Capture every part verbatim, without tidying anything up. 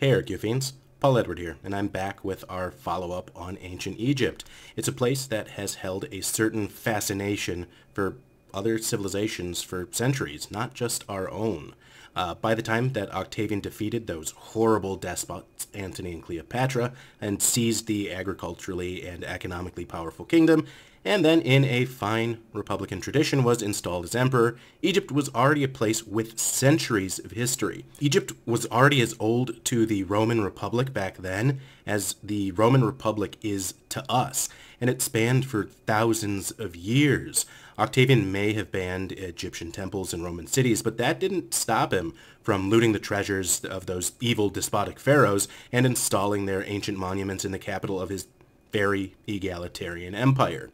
Hey Archaeofiends, Paul Edward here, and I'm back with our follow-up on ancient Egypt. It's a place that has held a certain fascination for other civilizations for centuries, not just our own. Uh, by the time that Octavian defeated those horrible despots, Antony and Cleopatra, and seized the agriculturally and economically powerful kingdom, and then in a fine republican tradition was installed as emperor, Egypt was already a place with centuries of history. Egypt was already as old to the Roman Republic back then as the Roman Republic is to us, and it spanned for thousands of years. Octavian may have banned Egyptian temples and Roman cities, but that didn't stop him from looting the treasures of those evil despotic pharaohs and installing their ancient monuments in the capital of his very egalitarian empire.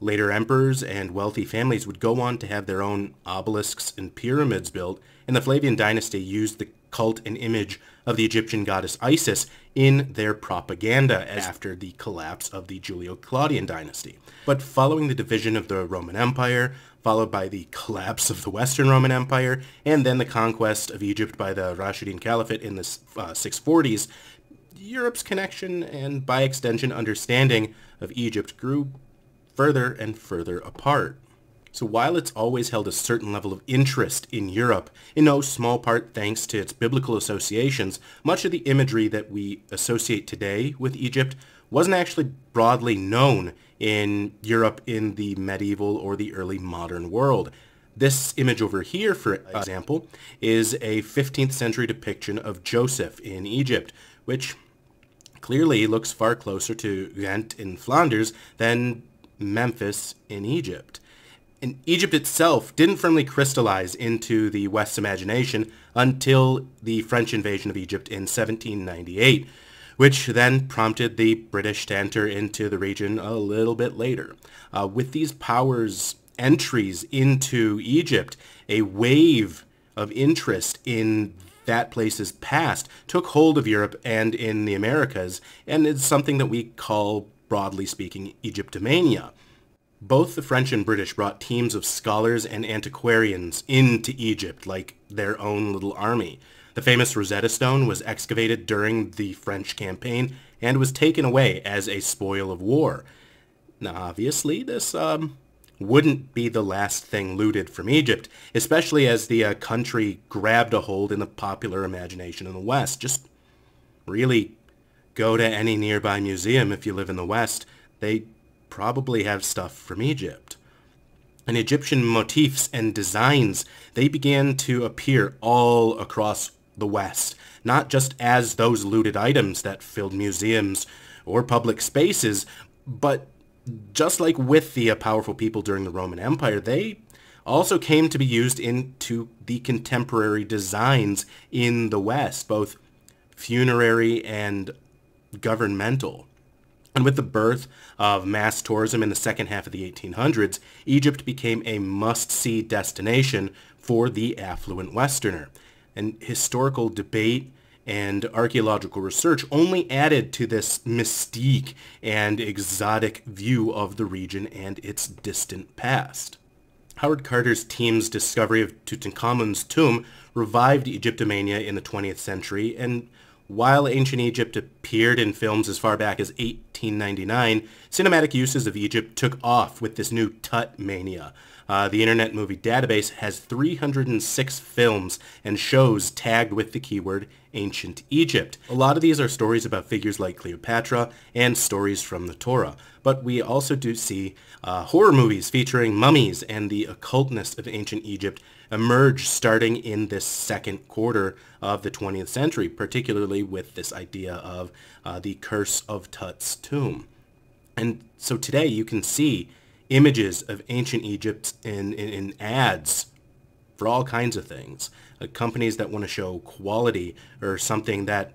Later emperors and wealthy families would go on to have their own obelisks and pyramids built, and the Flavian dynasty used the cult and image of the Egyptian goddess Isis in their propaganda after the collapse of the Julio-Claudian dynasty. But following the division of the Roman Empire, followed by the collapse of the Western Roman Empire, and then the conquest of Egypt by the Rashidun Caliphate in the uh, six forties, Europe's connection and, by extension, understanding of Egypt grew further and further apart. So while it's always held a certain level of interest in Europe, in no small part thanks to its biblical associations, much of the imagery that we associate today with Egypt wasn't actually broadly known in Europe in the medieval or the early modern world. This image over here, for example, is a fifteenth century depiction of Joseph in Egypt, which clearly looks far closer to Ghent in Flanders than Memphis in Egypt. And Egypt itself didn't firmly crystallize into the West's imagination until the French invasion of Egypt in seventeen ninety-eight, which then prompted the British to enter into the region a little bit later. Uh, with these powers' entries into Egypt, a wave of interest in that place's past took hold of Europe and in the Americas, and it's something that we call, broadly speaking, Egyptomania. Both the French and British brought teams of scholars and antiquarians into Egypt like their own little army. The famous Rosetta Stone was excavated during the French campaign and was taken away as a spoil of war. Now obviously this um, wouldn't be the last thing looted from Egypt, especially as the uh, country grabbed a hold in the popular imagination in the West. Just really go to any nearby museum if you live in the West. They probably have stuff from Egypt. And Egyptian motifs and designs, they began to appear all across the West, not just as those looted items that filled museums or public spaces, but just like with the powerful people during the Roman Empire, they also came to be used into the contemporary designs in the West, both funerary and governmental. And with the birth of mass tourism in the second half of the eighteen hundreds, Egypt became a must-see destination for the affluent Westerner. And historical debate and archaeological research only added to this mystique and exotic view of the region and its distant past. Howard Carter's team's discovery of Tutankhamun's tomb revived Egyptomania in the twentieth century, and while ancient Egypt appeared in films as far back as eighteen ninety-nine, cinematic uses of Egypt took off with this new Tut mania. Uh, the Internet Movie Database has three hundred six films and shows tagged with the keyword Ancient Egypt. A lot of these are stories about figures like Cleopatra and stories from the Torah, but we also do see uh, horror movies featuring mummies and the occultness of ancient Egypt emerge starting in this second quarter of the twentieth century, particularly with this idea of uh, the curse of Tut's tomb. And so today you can see images of ancient Egypt in, in, in ads for all kinds of things. Uh, companies that want to show quality or something that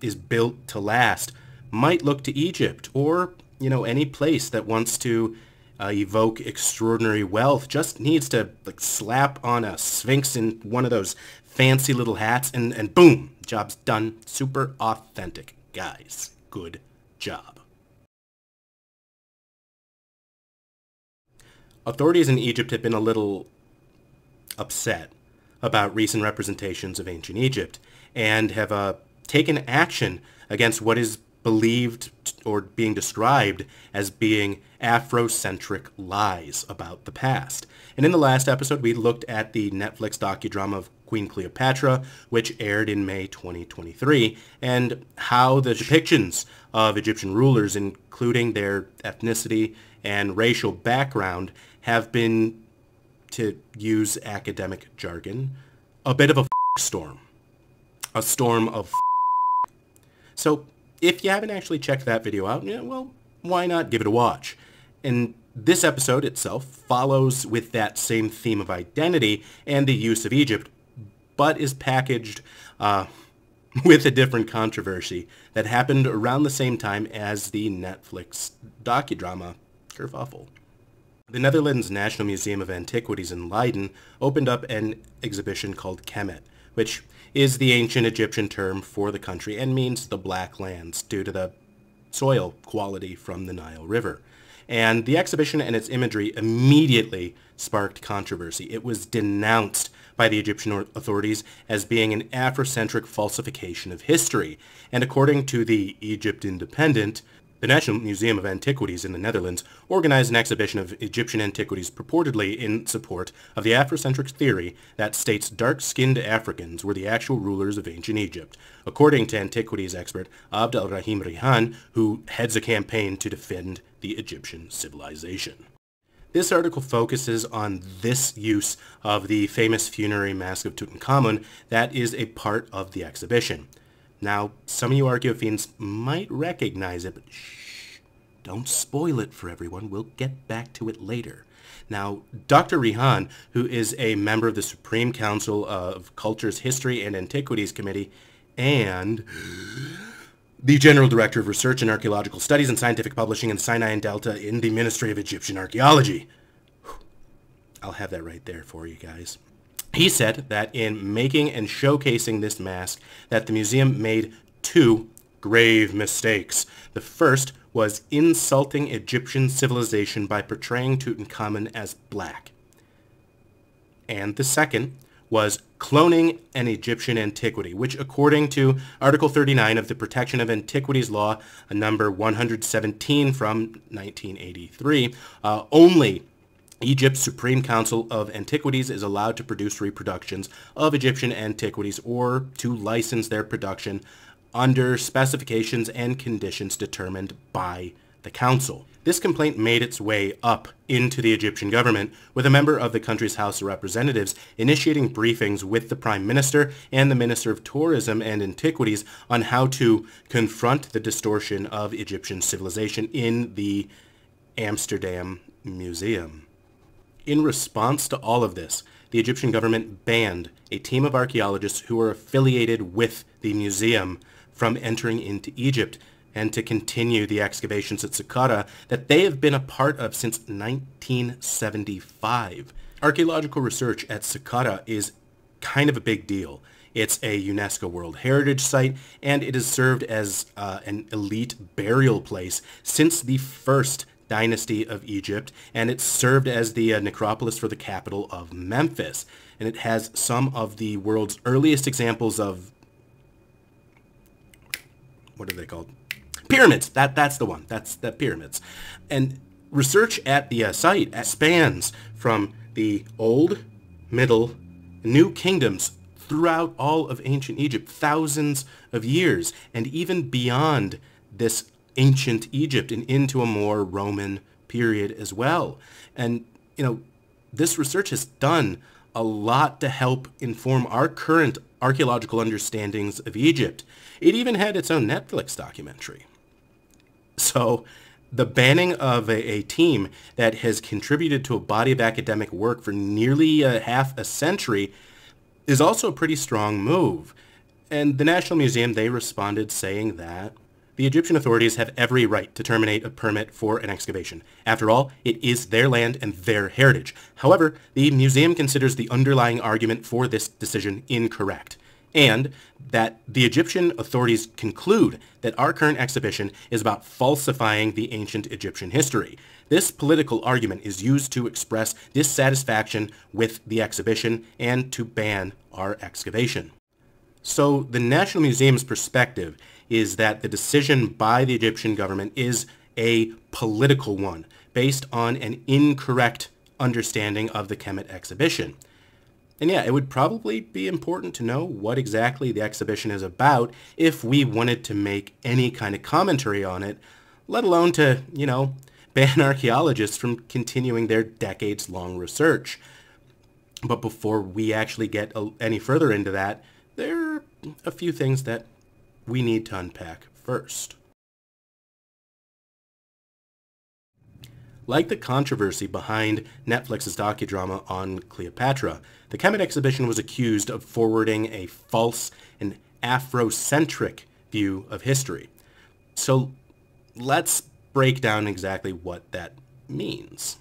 is built to last might look to Egypt, or, you know, any place that wants to Uh, evoke extraordinary wealth just needs to, like, slap on a sphinx in one of those fancy little hats and, and boom, job's done. Super authentic. Guys, good job. Authorities in Egypt have been a little upset about recent representations of ancient Egypt and have uh, taken action against what is believed or being described as being Afrocentric lies about the past. And in the last episode, we looked at the Netflix docudrama of Queen Cleopatra, which aired in May twenty twenty-three, and how the depictions of Egyptian rulers, including their ethnicity and racial background, have been, to use academic jargon, a bit of a f storm. A storm of f. So if you haven't actually checked that video out, yeah, well, why not give it a watch? And this episode itself follows with that same theme of identity and the use of Egypt, but is packaged uh, with a different controversy that happened around the same time as the Netflix docudrama Kerfuffle. The Netherlands National Museum of Antiquities in Leiden opened up an exhibition called Kemet, which is the ancient Egyptian term for the country and means the black lands due to the soil quality from the Nile River. And the exhibition and its imagery immediately sparked controversy. It was denounced by the Egyptian authorities as being an Afrocentric falsification of history. And according to the Egypt Independent, the National Museum of Antiquities in the Netherlands organized an exhibition of Egyptian antiquities purportedly in support of the Afrocentric theory that states dark-skinned Africans were the actual rulers of ancient Egypt. According to antiquities expert Abd al-Rahim Rihan, who heads a campaign to defend the Egyptian civilization. This article focuses on this use of the famous funerary mask of Tutankhamun that is a part of the exhibition. Now, some of you Archaeofiends might recognize it, but shh, don't spoil it for everyone. We'll get back to it later. Now, Doctor Rihan, who is a member of the Supreme Council of Cultures, History, and Antiquities Committee, and the General Director of Research and Archaeological Studies and Scientific Publishing in Sinai and Delta in the Ministry of Egyptian Archaeology. I'll have that right there for you guys. He said that in making and showcasing this mask, that the museum made two grave mistakes. The first was insulting Egyptian civilization by portraying Tutankhamun as black. And the second was cloning an Egyptian antiquity, which according to Article thirty-nine of the Protection of Antiquities Law, number one hundred seventeen from nineteen eighty-three, uh, only Egypt's Supreme Council of Antiquities is allowed to produce reproductions of Egyptian antiquities or to license their production under specifications and conditions determined by the council. This complaint made its way up into the Egyptian government, with a member of the country's House of Representatives initiating briefings with the Prime Minister and the Minister of Tourism and Antiquities on how to confront the distortion of Egyptian civilization in the Amsterdam Museum. In response to all of this, the Egyptian government banned a team of archaeologists who were affiliated with the museum from entering into Egypt and to continue the excavations at Saqqara that they have been a part of since nineteen seventy-five. Archaeological research at Saqqara is kind of a big deal. It's a UNESCO World Heritage Site, and it has served as uh, an elite burial place since the first dynasty of Egypt, and it served as the uh, necropolis for the capital of Memphis, and it has some of the world's earliest examples of, what are they called? Pyramids! That, that's the one. That's the pyramids. And research at the uh, site spans from the Old, Middle, New Kingdoms throughout all of ancient Egypt, thousands of years, and even beyond this ancient Egypt and into a more Roman period as well. And, you know, this research has done a lot to help inform our current archaeological understandings of Egypt. It even had its own Netflix documentary. So the banning of a, a team that has contributed to a body of academic work for nearly a half a century is also a pretty strong move. And the National Museum, they responded saying that the Egyptian authorities have every right to terminate a permit for an excavation. After all, it is their land and their heritage. However, the museum considers the underlying argument for this decision incorrect, and that the Egyptian authorities conclude that our current exhibition is about falsifying the ancient Egyptian history. This political argument is used to express dissatisfaction with the exhibition and to ban our excavation. So the National Museum's perspective is that the decision by the Egyptian government is a political one, based on an incorrect understanding of the Kemet exhibition. And yeah, it would probably be important to know what exactly the exhibition is about if we wanted to make any kind of commentary on it, let alone to, you know, ban archaeologists from continuing their decades-long research. But before we actually get any further into that, there are a few things that we need to unpack first. Like the controversy behind Netflix's docudrama on Cleopatra, the Kemet exhibition was accused of forwarding a false and Afrocentric view of history. So let's break down exactly what that means.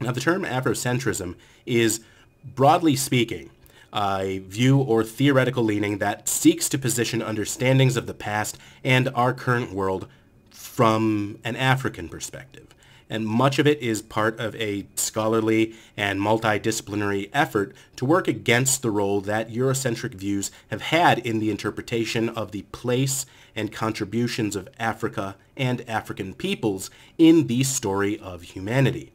Now, the term Afrocentrism is, broadly speaking, a view or theoretical leaning that seeks to position understandings of the past and our current world from an African perspective. And much of it is part of a scholarly and multidisciplinary effort to work against the role that Eurocentric views have had in the interpretation of the place and contributions of Africa and African peoples in the story of humanity.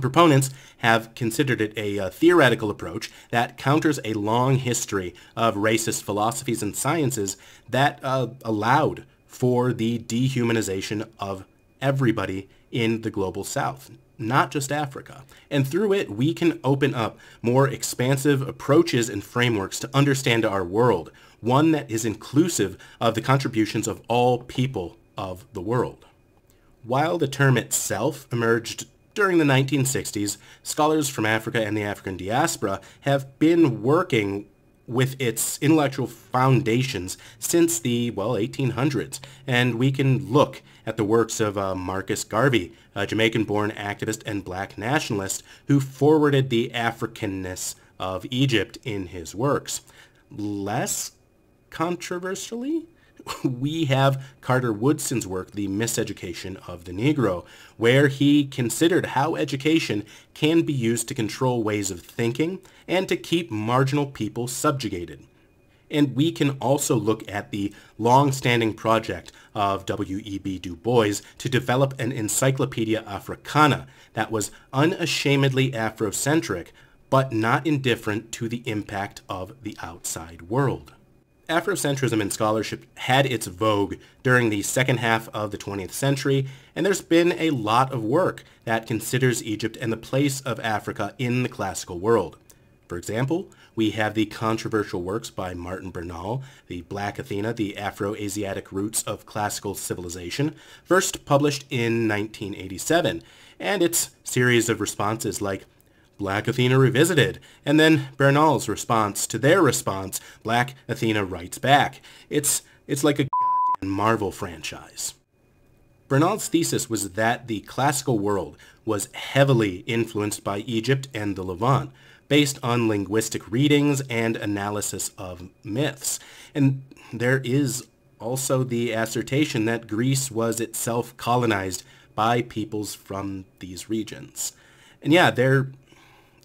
Proponents have considered it a, a theoretical approach that counters a long history of racist philosophies and sciences that uh, allowed for the dehumanization of everybody in the global south, not just Africa. And through it, we can open up more expansive approaches and frameworks to understand our world, one that is inclusive of the contributions of all people of the world. While the term itself emerged during the nineteen sixties, scholars from Africa and the African diaspora have been working with its intellectual foundations since the, well, eighteen hundreds. And we can look at the works of uh, Marcus Garvey, a Jamaican-born activist and black nationalist who forwarded the Africanness of Egypt in his works. Less controversially, we have Carter Woodson's work, The Miseducation of the Negro, where he considered how education can be used to control ways of thinking and to keep marginal people subjugated. And we can also look at the long-standing project of W E B Du Bois to develop an Encyclopedia Africana that was unashamedly Afrocentric, but not indifferent to the impact of the outside world. Afrocentrism in scholarship had its vogue during the second half of the twentieth century, and there's been a lot of work that considers Egypt and the place of Africa in the classical world. For example, we have the controversial works by Martin Bernal, The Black Athena, The Afro-Asiatic Roots of Classical Civilization, first published in nineteen eighty-seven, and its series of responses like Black Athena Revisited, and then Bernal's response to their response, Black Athena Writes Back. It's, it's like a goddamn Marvel franchise. Bernal's thesis was that the classical world was heavily influenced by Egypt and the Levant, based on linguistic readings and analysis of myths. And there is also the assertion that Greece was itself colonized by peoples from these regions. And yeah, there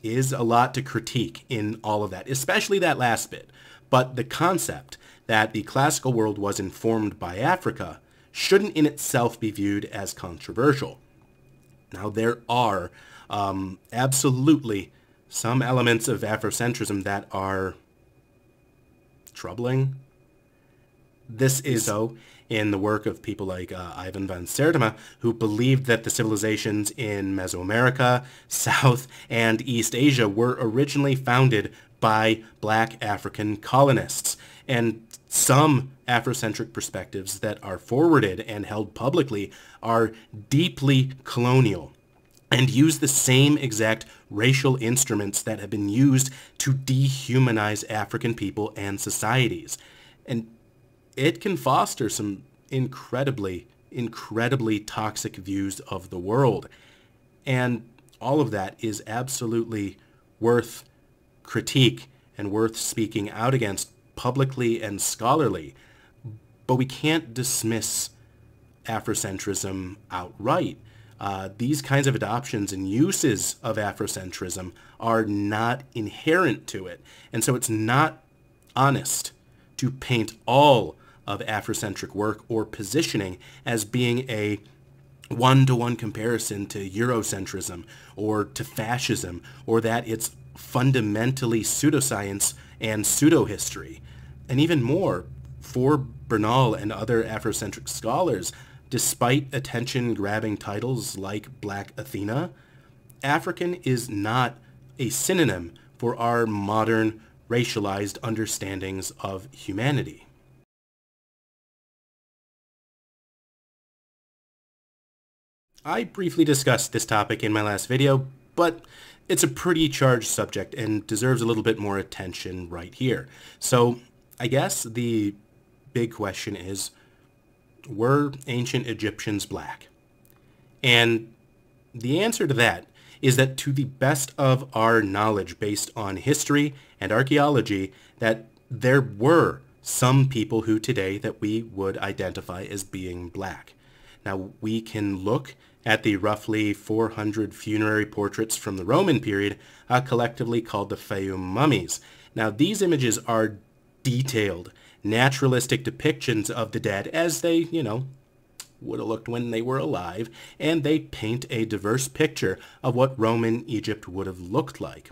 is a lot to critique in all of that, especially that last bit. But the concept that the classical world was informed by Africa shouldn't in itself be viewed as controversial. Now, there are um, absolutely some elements of Afrocentrism that are troubling. This is so in the work of people like uh, Ivan Van Sertima, who believed that the civilizations in Mesoamerica, South, and East Asia were originally founded by black African colonists. And some Afrocentric perspectives that are forwarded and held publicly are deeply colonial and use the same exact racial instruments that have been used to dehumanize African people and societies. And it can foster some incredibly, incredibly toxic views of the world. And all of that is absolutely worth critique and worth speaking out against publicly and scholarly. But we can't dismiss Afrocentrism outright. Uh, these kinds of adoptions and uses of Afrocentrism are not inherent to it. And so it's not honest to paint all of Afrocentric work or positioning as being a one-to-one comparison to Eurocentrism or to fascism, or that it's fundamentally pseudoscience and pseudo-history. And even more, for Bernal and other Afrocentric scholars, despite attention-grabbing titles like Black Athena, African is not a synonym for our modern racialized understandings of humanity. I briefly discussed this topic in my last video, but it's a pretty charged subject and deserves a little bit more attention right here. So I guess the big question is, were ancient Egyptians black? And the answer to that is that, to the best of our knowledge based on history and archaeology, that there were some people who today that we would identify as being black. Now, we can look at the roughly four hundred funerary portraits from the Roman period, uh, collectively called the Fayum Mummies. Now, these images are detailed, naturalistic depictions of the dead as they, you know, would have looked when they were alive, and they paint a diverse picture of what Roman Egypt would have looked like.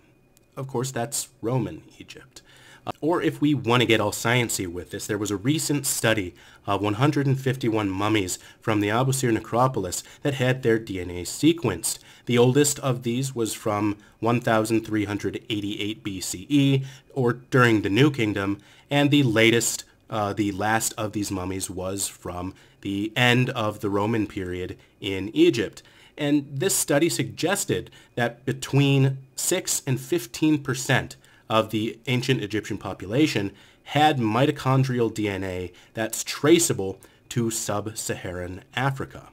Of course, that's Roman Egypt. Uh, or if we want to get all sciencey with this, there was a recent study of one hundred fifty-one mummies from the Abu Sir Necropolis that had their D N A sequenced. The oldest of these was from one thousand three hundred eighty-eight B C E, or during the New Kingdom, and the latest, uh, the last of these mummies was from the end of the Roman period in Egypt. And this study suggested that between six and fifteen percent of the ancient Egyptian population had mitochondrial D N A that's traceable to sub-Saharan Africa.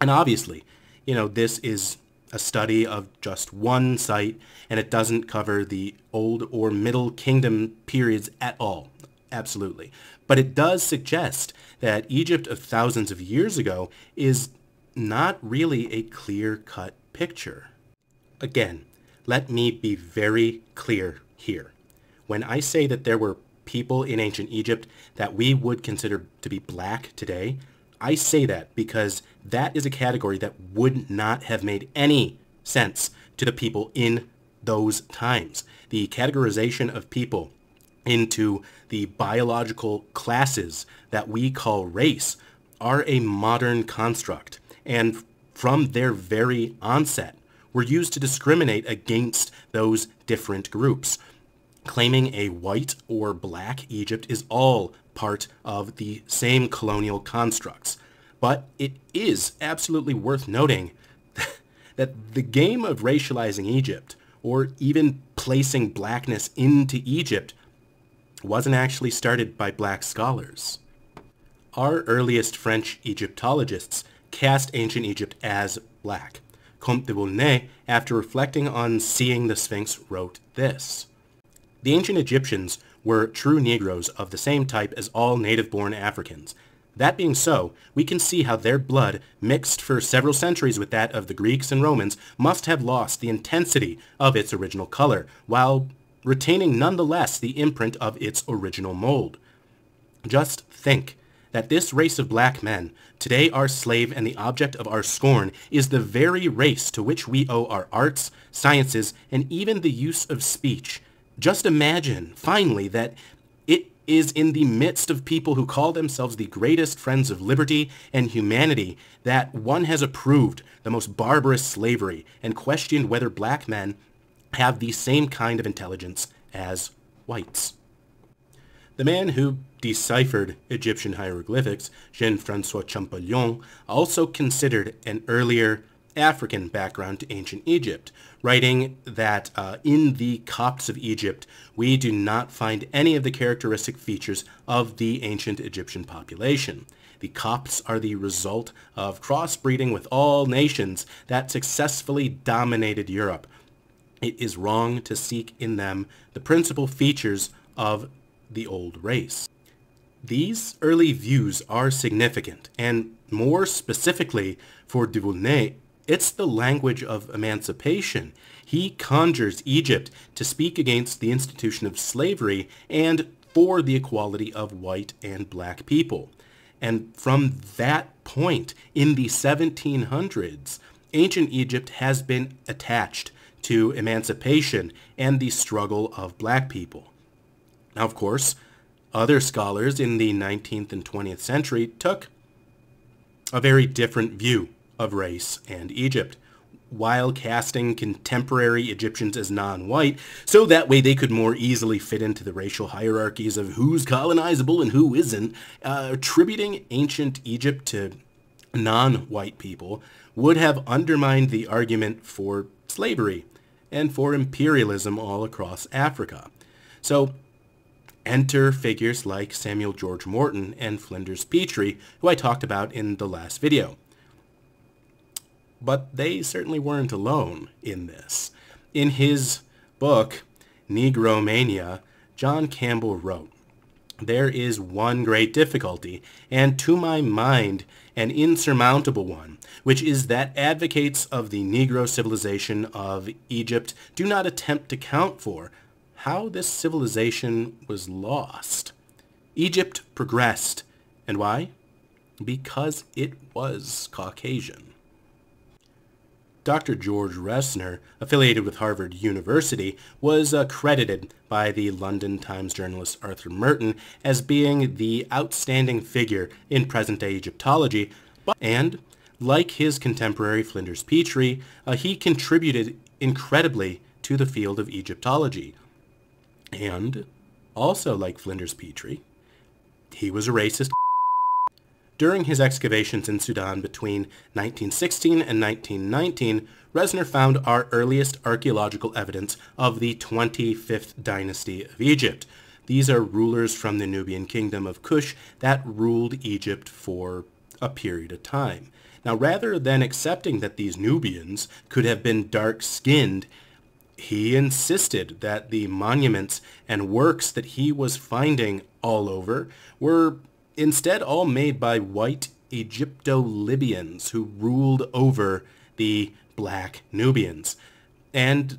And obviously, you know, this is a study of just one site, and it doesn't cover the Old or Middle Kingdom periods at all, absolutely. But it does suggest that Egypt of thousands of years ago is not really a clear-cut picture. Again, let me be very clear here. When I say that there were people in ancient Egypt that we would consider to be black today, I say that because that is a category that would not have made any sense to the people in those times. The categorization of people into the biological classes that we call race are a modern construct, and from their very onset were used to discriminate against those different groups. Claiming a white or black Egypt is all part of the same colonial constructs. But it is absolutely worth noting that the game of racializing Egypt, or even placing blackness into Egypt, wasn't actually started by black scholars. Our earliest French Egyptologists cast ancient Egypt as black. Comte de Volney, after reflecting on seeing the Sphinx, wrote this: "The ancient Egyptians were true Negroes of the same type as all native-born Africans. That being so, we can see how their blood, mixed for several centuries with that of the Greeks and Romans, must have lost the intensity of its original color, while retaining nonetheless the imprint of its original mold. Just think that this race of black men, today our slave and the object of our scorn, is the very race to which we owe our arts, sciences, and even the use of speech. Just imagine, finally, that it is in the midst of people who call themselves the greatest friends of liberty and humanity that one has approved the most barbarous slavery and questioned whether black men have the same kind of intelligence as whites." The man who deciphered Egyptian hieroglyphics, Jean-François Champollion, also considered an earlier African background to ancient Egypt, writing that uh, in the Copts of Egypt, we do not find any of the characteristic features of the ancient Egyptian population. The Copts are the result of crossbreeding with all nations that successfully dominated Europe. It is wrong to seek in them the principal features of the old race. These early views are significant, and more specifically for de Volney, it's the language of emancipation. He conjures Egypt to speak against the institution of slavery and for the equality of white and black people. And from that point, in the seventeen hundreds, ancient Egypt has been attached to emancipation and the struggle of black people. Now, of course, other scholars in the nineteenth and twentieth century took a very different view of race and Egypt, while casting contemporary Egyptians as non-white, so that way they could more easily fit into the racial hierarchies of who's colonizable and who isn't. Uh, attributing ancient Egypt to non-white people would have undermined the argument for slavery and for imperialism all across Africa. So enter figures like Samuel George Morton and Flinders Petrie, who I talked about in the last video. But they certainly weren't alone in this. In his book, Negromania, John Campbell wrote, "There is one great difficulty, and to my mind, an insurmountable one, which is that advocates of the Negro civilization of Egypt do not attempt to count for how this civilization was lost. Egypt progressed. And why? Because it was Caucasian." Doctor George Ressner, affiliated with Harvard University, was uh, credited by the London Times journalist Arthur Merton as being the outstanding figure in present-day Egyptology, but, and, like his contemporary Flinders Petrie, uh, he contributed incredibly to the field of Egyptology. And, also like Flinders Petrie, he was a racist. During his excavations in Sudan between nineteen sixteen and nineteen nineteen, Ressner found our earliest archaeological evidence of the twenty-fifth dynasty of Egypt. These are rulers from the Nubian kingdom of Kush that ruled Egypt for a period of time. Now, rather than accepting that these Nubians could have been dark-skinned, he insisted that the monuments and works that he was finding all over were instead all made by white Egypto-Libyans who ruled over the black Nubians. And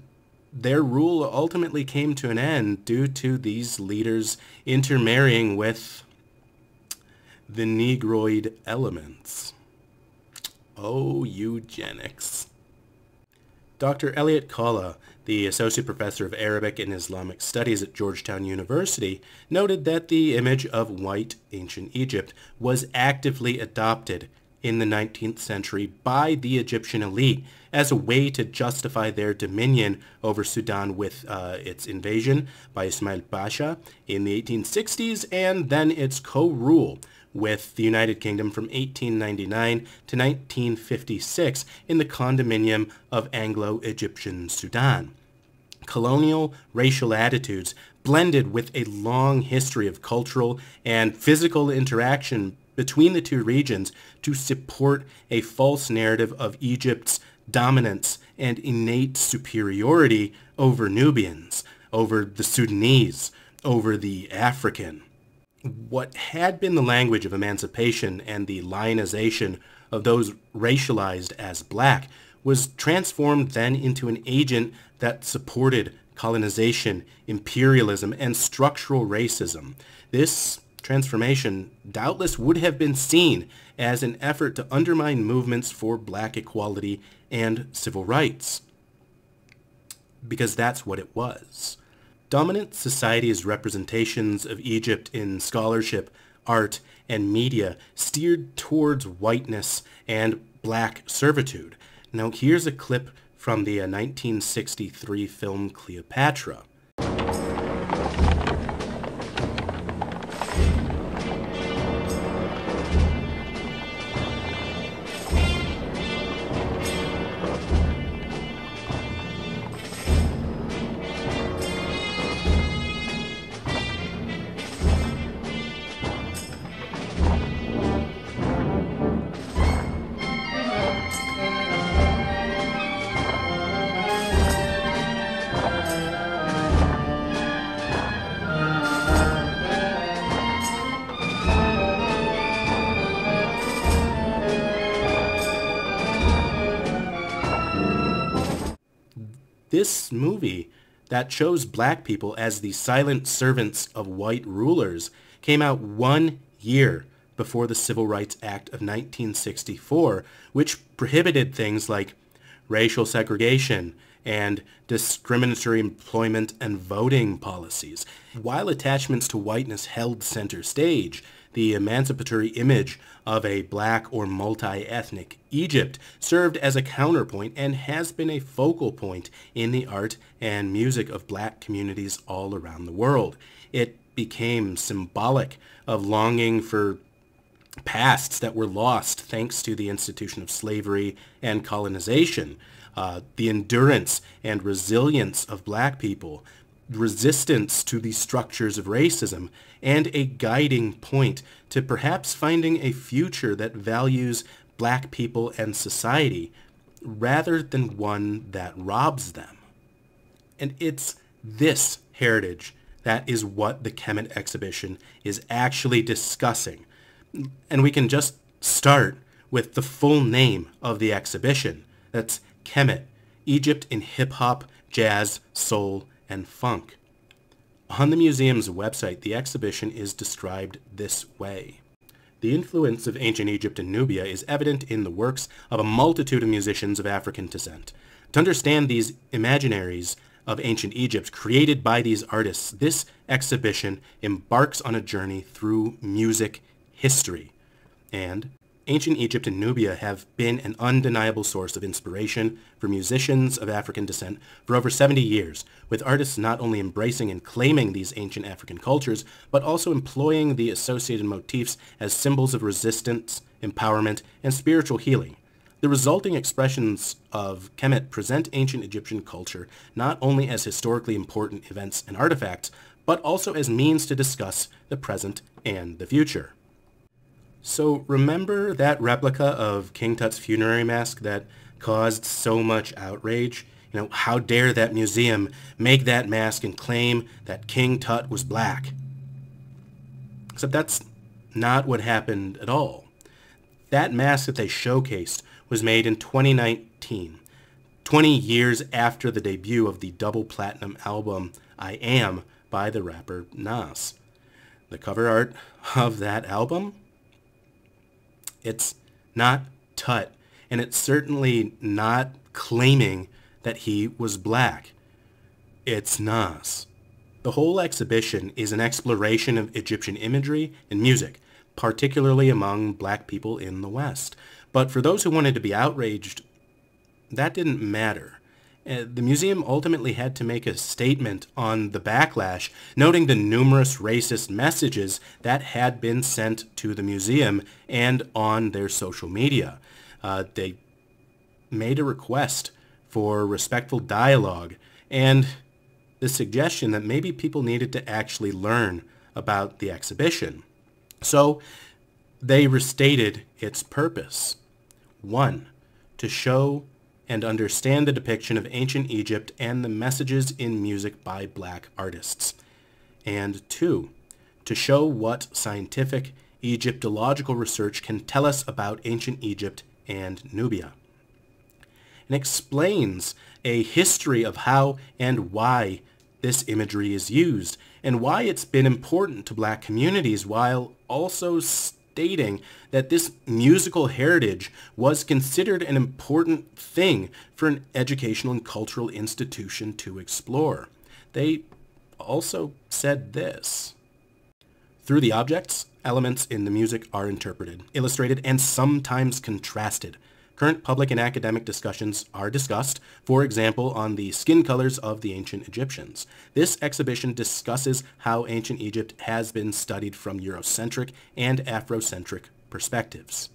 their rule ultimately came to an end due to these leaders intermarrying with the Negroid elements. Oh, eugenics. Doctor Elliot Kalla, the associate professor of Arabic and Islamic studies at Georgetown University, noted that the image of white ancient Egypt was actively adopted in the nineteenth century by the Egyptian elite as a way to justify their dominion over Sudan with uh, its invasion by Ismail Pasha in the eighteen sixties and then its co-rule with the United Kingdom from eighteen ninety-nine to nineteen fifty-six in the condominium of Anglo-Egyptian Sudan. Colonial racial attitudes blended with a long history of cultural and physical interaction between the two regions to support a false narrative of Egypt's dominance and innate superiority over Nubians, over the Sudanese, over the African. What had been the language of emancipation and the lionization of those racialized as black was transformed then into an agent that supported colonization, imperialism, and structural racism. This transformation doubtless would have been seen as an effort to undermine movements for black equality and civil rights, because that's what it was. Dominant society's representations of Egypt in scholarship, art, and media steered towards whiteness and black servitude. Now here's a clip from the nineteen sixty-three film Cleopatra. This movie that chose black people as the silent servants of white rulers came out one year before the Civil Rights Act of nineteen sixty-four, which prohibited things like racial segregation and discriminatory employment and voting policies. While attachments to whiteness held center stage, the emancipatory image of a black or multi-ethnic Egypt served as a counterpoint and has been a focal point in the art and music of black communities all around the world. It became symbolic of longing for pasts that were lost thanks to the institution of slavery and colonization, uh, the endurance and resilience of black people, resistance to the structures of racism, and a guiding point to perhaps finding a future that values black people and society rather than one that robs them. And it's this heritage that is what the Kemet exhibition is actually discussing. And we can just start with the full name of the exhibition. That's Kemet, Egypt in hip-hop, jazz, soul, and funk. On the museum's website, the exhibition is described this way. The influence of ancient Egypt and Nubia is evident in the works of a multitude of musicians of African descent. To understand these imaginaries of ancient Egypt created by these artists, this exhibition embarks on a journey through music history. And ancient Egypt and Nubia have been an undeniable source of inspiration for musicians of African descent for over seventy years, with artists not only embracing and claiming these ancient African cultures, but also employing the associated motifs as symbols of resistance, empowerment, and spiritual healing. The resulting expressions of Kemet present ancient Egyptian culture not only as historically important events and artifacts, but also as means to discuss the present and the future. So remember that replica of King Tut's funerary mask that caused so much outrage? You know, how dare that museum make that mask and claim that King Tut was black? Except that's not what happened at all. That mask that they showcased was made in twenty nineteen, twenty years after the debut of the double platinum album I Am by the rapper Nas. The cover art of that album? It's not Tut, and it's certainly not claiming that he was black. It's Nas. The whole exhibition is an exploration of Egyptian imagery and music, particularly among black people in the West. But for those who wanted to be outraged, that didn't matter. Uh, the museum ultimately had to make a statement on the backlash, noting the numerous racist messages that had been sent to the museum and on their social media. Uh, they made a request for respectful dialogue and the suggestion that maybe people needed to actually learn about the exhibition. So they restated its purpose. One, to show and understand the depiction of ancient Egypt and the messages in music by black artists. And two, to show what scientific Egyptological research can tell us about ancient Egypt and Nubia. It explains a history of how and why this imagery is used and why it's been important to black communities, while also stating that this musical heritage was considered an important thing for an educational and cultural institution to explore. They also said this. Through the objects, elements in the music are interpreted, illustrated, and sometimes contrasted. Current public and academic discussions are discussed, for example, on the skin colors of the ancient Egyptians. This exhibition discusses how ancient Egypt has been studied from Eurocentric and Afrocentric perspectives.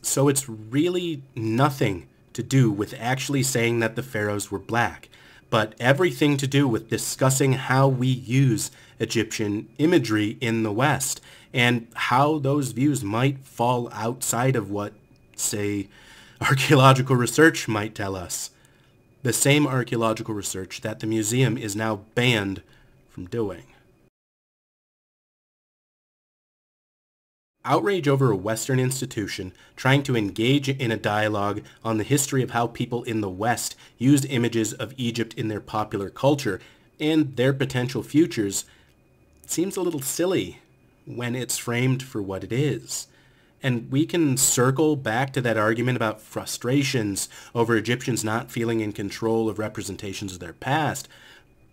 So it's really nothing to do with actually saying that the pharaohs were black, but everything to do with discussing how we use Egyptian imagery in the West and how those views might fall outside of what, say, archaeological research might tell us. The same archaeological research that the museum is now banned from doing. Outrage over a Western institution trying to engage in a dialogue on the history of how people in the West used images of Egypt in their popular culture and their potential futures seems a little silly when it's framed for what it is. And we can circle back to that argument about frustrations over Egyptians not feeling in control of representations of their past,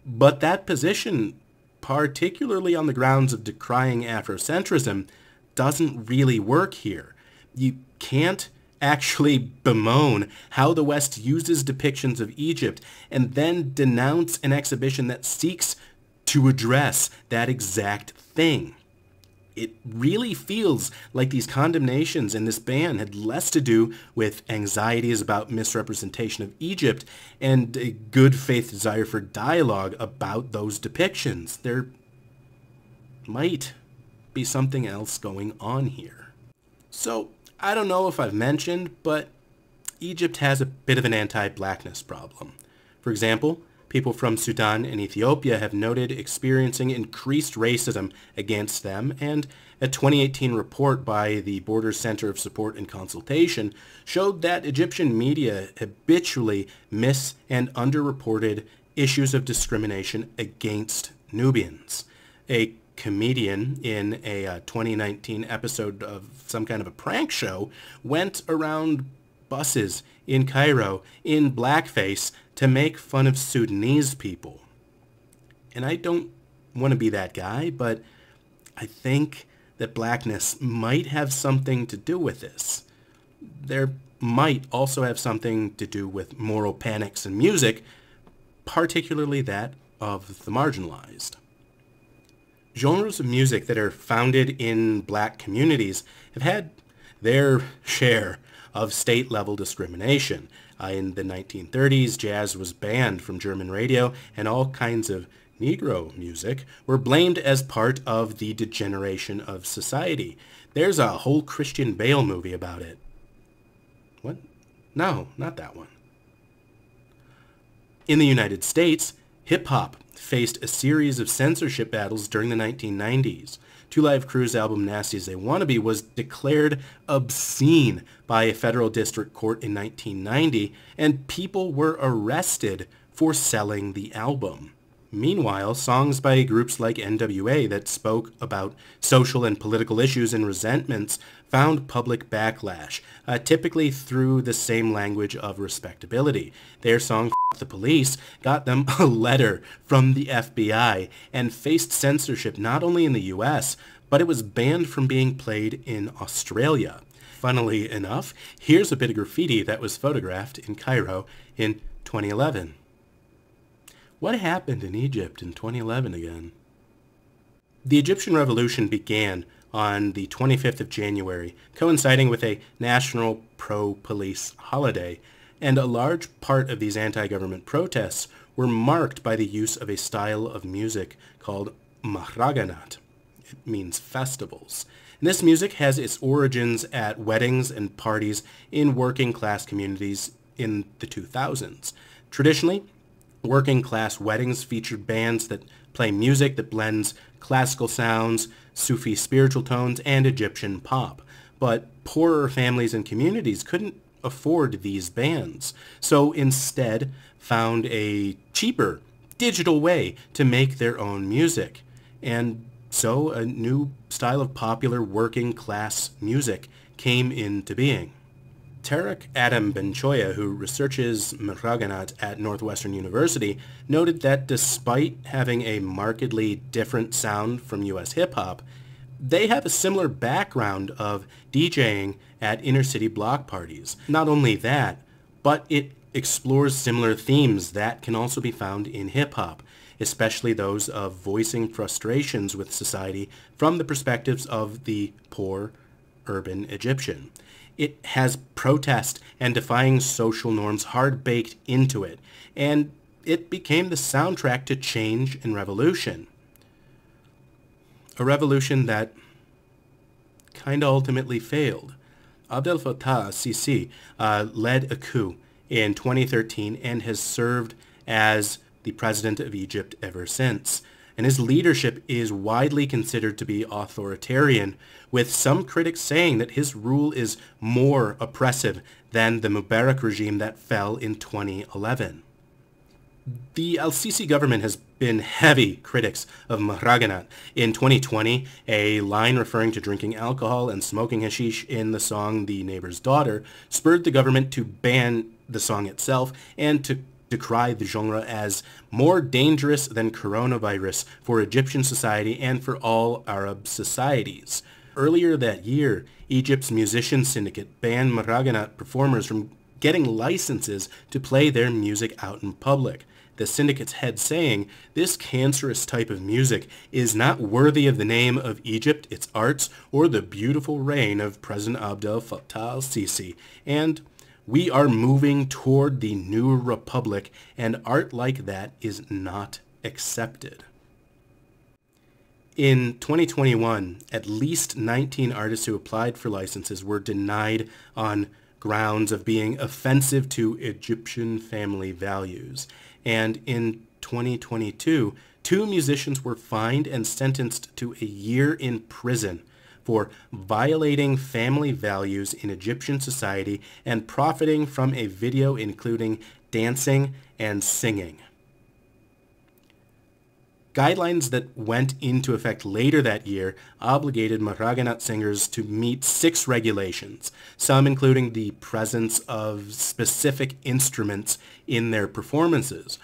but that position, particularly on the grounds of decrying Afrocentrism, doesn't really work here. You can't actually bemoan how the West uses depictions of Egypt and then denounce an exhibition that seeks to address that exact thing. It really feels like these condemnations and this ban had less to do with anxieties about misrepresentation of Egypt and a good faith desire for dialogue about those depictions. There might be something else going on here. So, I don't know if I've mentioned, but Egypt has a bit of an anti-blackness problem. For example, people from Sudan and Ethiopia have noted experiencing increased racism against them, and a twenty eighteen report by the Border Center of Support and Consultation showed that Egyptian media habitually miss and underreported issues of discrimination against Nubians. A comedian in a uh, twenty nineteen episode of some kind of a prank show went around buses in Cairo in blackface to make fun of Sudanese people. And I don't want to be that guy, but I think that blackness might have something to do with this. There might also have something to do with moral panics in music, particularly that of the marginalized. Genres of music that are founded in black communities have had their share of state-level discrimination. Uh, in the nineteen thirties, jazz was banned from German radio, and all kinds of Negro music were blamed as part of the degeneration of society. There's a whole Christian Bale movie about it. What? No, not that one. In the United States, hip-hop faced a series of censorship battles during the nineteen nineties. Two Live Crew's album Nasty As They Wanna Be was declared obscene by a federal district court in nineteen ninety, and people were arrested for selling the album. Meanwhile, songs by groups like N W A that spoke about social and political issues and resentments found public backlash, uh, typically through the same language of respectability. Their song F the Police got them a letter from the F B I and faced censorship not only in the U S, but it was banned from being played in Australia. Funnily enough, here's a bit of graffiti that was photographed in Cairo in twenty eleven. What happened in Egypt in twenty eleven again? The Egyptian Revolution began on the twenty-fifth of January, coinciding with a national pro-police holiday, and a large part of these anti-government protests were marked by the use of a style of music called Mahraganat. It means festivals. And this music has its origins at weddings and parties in working-class communities in the two thousands. Traditionally, working-class weddings featured bands that play music that blends classical sounds, Sufi spiritual tones, and Egyptian pop. But poorer families and communities couldn't afford these bands, so instead found a cheaper, digital way to make their own music. And so a new style of popular working-class music came into being. Tarek Adam Benchoya, who researches Mahraganat at Northwestern University, noted that despite having a markedly different sound from U S hip-hop, they have a similar background of DJing at inner-city block parties. Not only that, but it explores similar themes that can also be found in hip-hop, especially those of voicing frustrations with society from the perspectives of the poor urban Egyptian. It has protest and defying social norms hard-baked into it, and it became the soundtrack to change and revolution. A revolution that kinda ultimately failed. Abdel Fattah al-Sisi uh, led a coup in twenty thirteen and has served as the president of Egypt ever since. and his leadership is widely considered to be authoritarian, with some critics saying that his rule is more oppressive than the Mubarak regime that fell in twenty eleven. The al-Sisi government has been heavy critics of Mahraganat. In twenty twenty, a line referring to drinking alcohol and smoking hashish in the song The Neighbor's Daughter spurred the government to ban the song itself and to decry the genre as more dangerous than coronavirus for Egyptian society and for all Arab societies. Earlier that year, Egypt's musician syndicate banned Mahraganat performers from getting licenses to play their music out in public, the syndicate's head saying, "This cancerous type of music is not worthy of the name of Egypt, its arts, or the beautiful reign of President Abdel Fattah al-Sisi, and we are moving toward the new republic, and art like that is not accepted." In twenty twenty-one, at least nineteen artists who applied for licenses were denied on grounds of being offensive to Egyptian family values. And in twenty twenty-two, two musicians were fined and sentenced to a year in prison for violating family values in Egyptian society and profiting from a video including dancing and singing. Guidelines that went into effect later that year obligated Mahraganat singers to meet six regulations, some including the presence of specific instruments in their performances.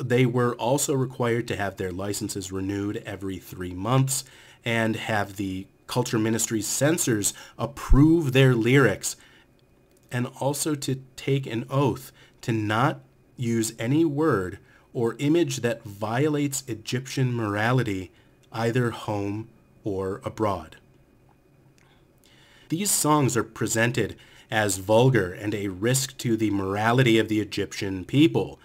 They were also required to have their licenses renewed every three months and have the Culture Ministry's censors approve their lyrics, and also to take an oath to not use any word or image that violates Egyptian morality, either home or abroad. These songs are presented as vulgar and a risk to the morality of the Egyptian people,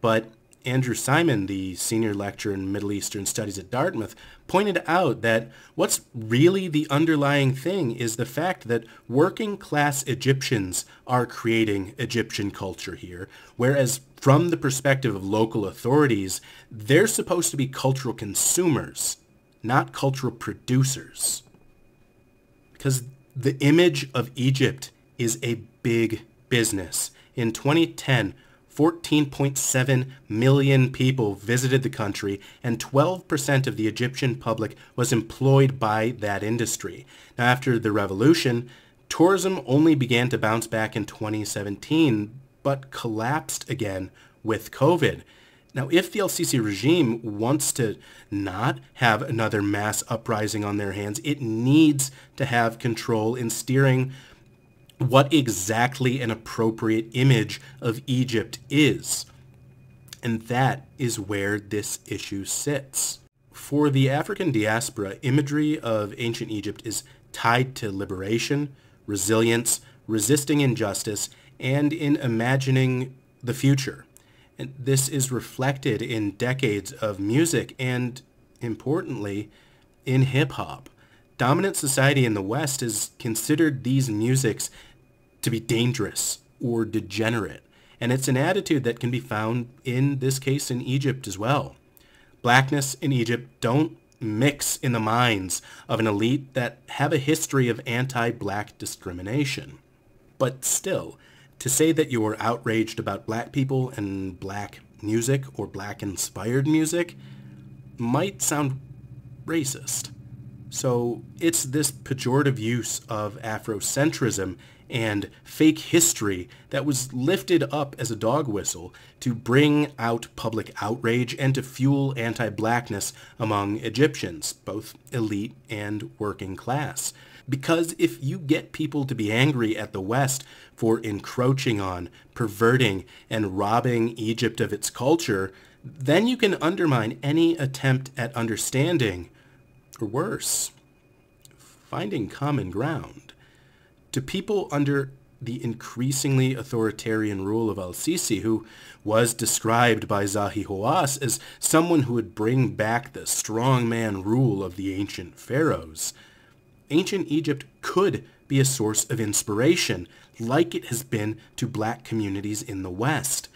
but Andrew Simon, the senior lecturer in Middle Eastern Studies at Dartmouth, pointed out that what's really the underlying thing is the fact that working-class Egyptians are creating Egyptian culture here, whereas from the perspective of local authorities, they're supposed to be cultural consumers, not cultural producers. Because the image of Egypt is a big business. In twenty ten, fourteen point seven million people visited the country, and twelve percent of the Egyptian public was employed by that industry. Now, after the revolution, tourism only began to bounce back in twenty seventeen, but collapsed again with COVID. Now, if the al-Sisi regime wants to not have another mass uprising on their hands, it needs to have control in steering what exactly an appropriate image of Egypt is. And that is where this issue sits. For the African diaspora, imagery of ancient Egypt is tied to liberation, resilience, resisting injustice, and in imagining the future. And this is reflected in decades of music and, importantly, in hip-hop. Dominant society in the West has considered these musics to be dangerous or degenerate, and it's an attitude that can be found in this case in Egypt as well. Blackness in Egypt don't mix in the minds of an elite that have a history of anti-black discrimination. But still, to say that you are outraged about black people and black music or black-inspired music might sound racist. So it's this pejorative use of Afrocentrism and fake history that was lifted up as a dog whistle to bring out public outrage and to fuel anti-blackness among Egyptians, both elite and working class. Because if you get people to be angry at the West for encroaching on, perverting, and robbing Egypt of its culture, then you can undermine any attempt at understanding, or worse, finding common ground. To people under the increasingly authoritarian rule of al-Sisi, who was described by Zahi Hawass as someone who would bring back the strongman rule of the ancient pharaohs, ancient Egypt could be a source of inspiration, like it has been to black communities in the West.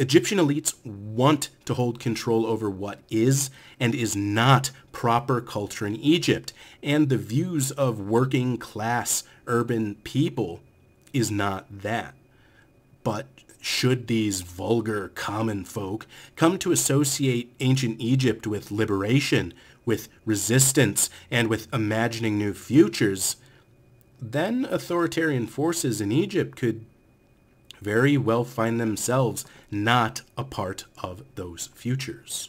Egyptian elites want to hold control over what is and is not proper culture in Egypt, and the views of working class urban people is not that. But should these vulgar common folk come to associate ancient Egypt with liberation, with resistance, and with imagining new futures, then authoritarian forces in Egypt could very well find themselves not a part of those futures.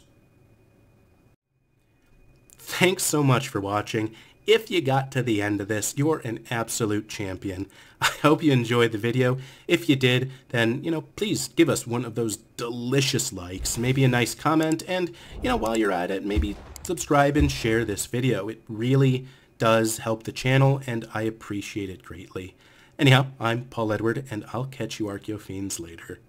Thanks so much for watching. If you got to the end of this, you're an absolute champion. I hope you enjoyed the video. If you did, then, you know, please give us one of those delicious likes, maybe a nice comment, and, you know, while you're at it, maybe subscribe and share this video. It really does help the channel, and I appreciate it greatly. Anyhow, I'm Paul Edward, and I'll catch you Archaeofiends later.